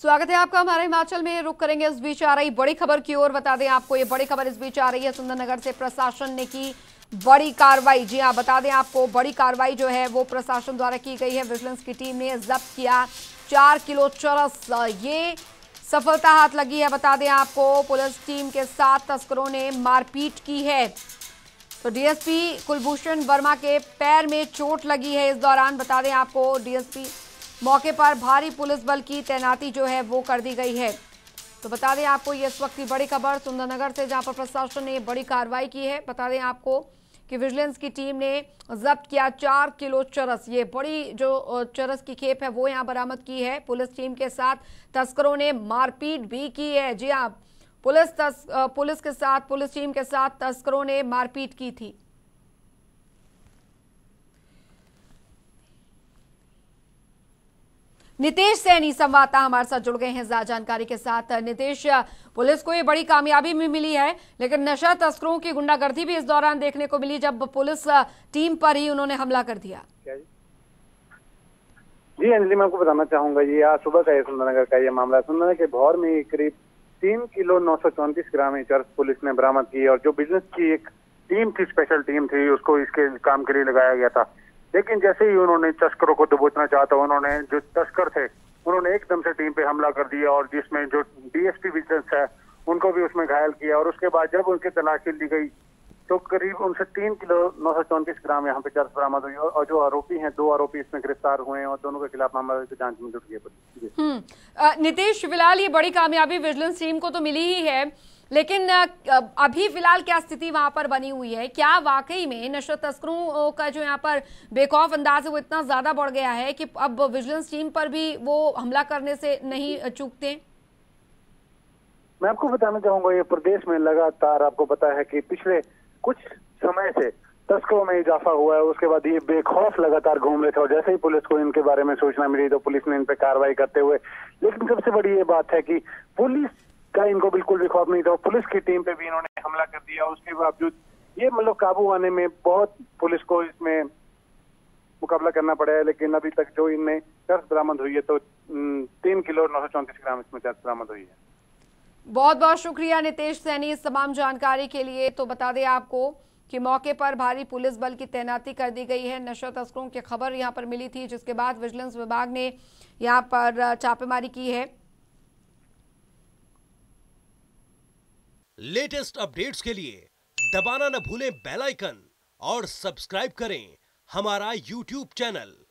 स्वागत है आपका हमारे हिमाचल में। रुक करेंगे इस बीच आ रही बड़ी खबर की ओर। बता दें आपको ये बड़ी खबर इस बीच आ रही है, सुंदरनगर से प्रशासन ने की बड़ी कार्रवाई। जी हां, बता दें आपको बड़ी कार्रवाई जो है वो प्रशासन द्वारा की गई है। विजिलेंस की टीम ने जब्त किया 4 किलो चरस, ये सफलता हाथ लगी है। बता दें आपको पुलिस टीम के साथ तस्करों ने मारपीट की है। तो डीएसपी कुलभूषण वर्मा के पैर में चोट लगी है। इस दौरान बता दें आपको डीएसपी मौके पर भारी पुलिस बल की तैनाती जो है वो कर दी गई है। तो बता दें आपको ये इस वक्त की बड़ी खबर सुंदरनगर से, जहां पर प्रशासन ने बड़ी कार्रवाई की है। बता दें आपको कि विजिलेंस की टीम ने जब्त किया 4 किलो चरस, ये बड़ी जो चरस की खेप है वो यहाँ बरामद की है। पुलिस टीम के साथ तस्करों ने मारपीट भी की है। जी हाँ, पुलिस टीम के साथ तस्करों ने मारपीट की थी। नीतीश सैनी संवाददाता हमारे साथ जुड़ गए हैं जानकारी के साथ। नीतीश, पुलिस को ये बड़ी कामयाबी भी मिली है, लेकिन नशा तस्करों की गुंडागर्दी भी इस दौरान देखने को मिली, जब पुलिस टीम पर ही उन्होंने हमला कर दिया। जी अंजलि, मैं आपको बताना चाहूंगा ये आज सुबह का सुंदरनगर का ये मामला। सुंदरनगर के भौर में करीब 3 किलो 934 ग्राम चरस पुलिस ने बरामद की, और जो बिजनेस की एक टीम थी, स्पेशल टीम थी, उसको इसके काम के लिए लगाया गया था। लेकिन जैसे ही उन्होंने तस्करों को दबोचना चाहा तो उन्होंने जो तस्कर थे उन्होंने एकदम से टीम पे हमला कर दिया, और जिसमें जो डीएसपी विजिलेंस है उनको भी उसमें घायल किया। और उसके बाद जब उनकी तलाशी ली गई तो करीब उनसे 3 किलो 934 ग्राम यहाँ पे चरस बरामद हुई, और जो आरोपी हैं 2 आरोपी इसमें गिरफ्तार हुए हैं, और दोनों के खिलाफ मामला जांच में जुट गए। नीतीश, फिलहाल ये बड़ी कामयाबी विजिलेंस टीम को तो मिली ही है, लेकिन अभी फिलहाल क्या स्थिति वहां पर बनी हुई है? क्या वाकई में नशा तस्करों का जो यहाँ पर बेखौफ अंदाज है वो इतना ज्यादा बढ़ गया है कि अब विजिलेंस टीम पर भी वो हमला करने से नहीं चूकते? मैं आपको बताना चाहूंगा ये प्रदेश में लगातार, आपको पता है कि पिछले कुछ समय से तस्करों में इजाफा हुआ है। उसके बाद ये बेखौफ लगातार घूम रहे थे, और जैसे ही पुलिस को इनके बारे में सूचना मिली तो पुलिस ने इन पर कार्रवाई करते हुए, लेकिन सबसे बड़ी ये बात है कि पुलिस का इनको बिल्कुल भी खौफ नहीं था, पुलिस की टीम पे भी इन्होंने हमला कर दिया। उसके बावजूद ये मतलब काबू आने में बहुत पुलिस को इसमें मुकाबला करना पड़ा है। लेकिन अभी तक जो इनमें चरस बरामद हुई है तो 3 किलो 934 ग्राम इसमें चरस बरामद हुई है। बहुत बहुत शुक्रिया नीतीश सैनी इस तमाम जानकारी के लिए। तो बता दें आपको कि मौके पर भारी पुलिस बल की तैनाती कर दी गई है। नशा तस्करों की खबर यहाँ पर मिली थी, जिसके बाद विजिलेंस विभाग ने यहाँ पर छापेमारी की है। लेटेस्ट अपडेट्स के लिए दबाना न भूलें बेल आइकन और सब्सक्राइब करें हमारा YouTube चैनल।